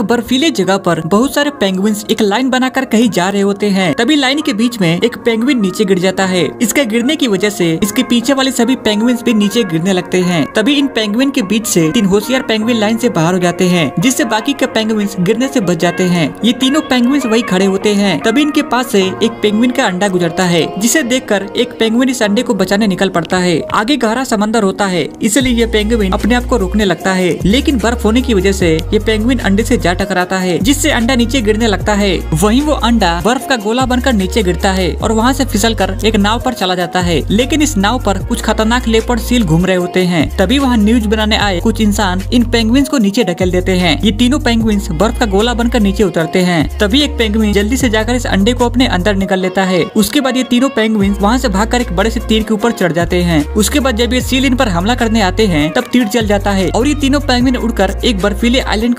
एक बर्फीले जगह पर बहुत सारे पेंगुइन्स एक लाइन बनाकर कहीं जा रहे होते हैं। तभी लाइन के बीच में एक पेंगुइन नीचे गिर जाता है। इसके गिरने की वजह से इसके पीछे वाले सभी पेंगुइन्स भी नीचे गिरने लगते हैं। तभी इन पेंगुइन के बीच से तीन होशियार पेंगुइन लाइन से बाहर हो जाते हैं, जिससे बाकी के पेंगुइन्स गिरने से बच जाते हैं। ये तीनों पेंगुइन्स वही खड़े होते हैं। तभी इनके पास से एक पेंगुइन का अंडा गुजरता है, जिसे देखकर एक पेंगुइन इस अंडे को बचाने निकल पड़ता है। आगे गहरा समंदर होता है, इसलिए ये पेंगुइन अपने आप को रोकने लगता है, लेकिन बर्फ होने की वजह से ये पेंगुइन अंडे से जा टकराता है, जिससे अंडा नीचे गिरने लगता है। वहीं वो अंडा बर्फ का गोला बनकर नीचे गिरता है और वहाँ से फिसलकर एक नाव पर चला जाता है। लेकिन इस नाव पर कुछ खतरनाक लेपर्ड सील घूम रहे होते हैं। तभी वहाँ न्यूज बनाने आए कुछ इंसान इन पेंगुइन्स को नीचे ढकेल देते हैं। ये तीनों पेंगुइन्स बर्फ का गोला बनकर नीचे उतरते हैं। तभी एक पेंगुइन जल्दी से जाकर इस अंडे को अपने अंदर निकल लेता है। उसके बाद ये तीनों पेंगुइन्स वहाँ से भागकर एक बड़े से तीर के ऊपर चढ़ जाते हैं। उसके बाद जब ये सील इन पर हमला करने आते हैं, तब तीर जल जाता है और ये तीनों पेंगुइन उड़कर एक बर्फीले आइलैंड